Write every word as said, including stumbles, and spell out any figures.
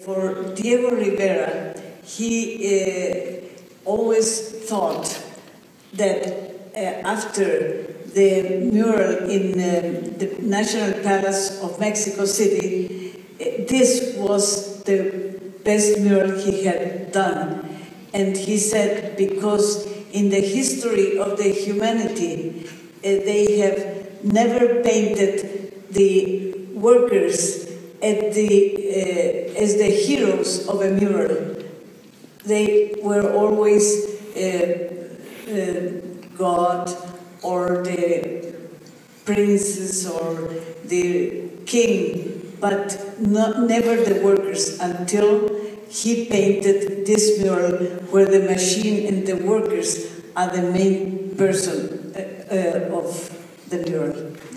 For Diego Rivera, he uh, always thought that uh, after the mural in uh, the National Palace of Mexico City, uh, this was the best mural he had done. And he said, because in the history of the humanity, uh, they have never painted the workers at the, uh, as the heroes of a mural. They were always uh, uh, God or the princes or the king, but not, never the workers, until he painted this mural where the machine and the workers are the main person uh, uh, of the mural.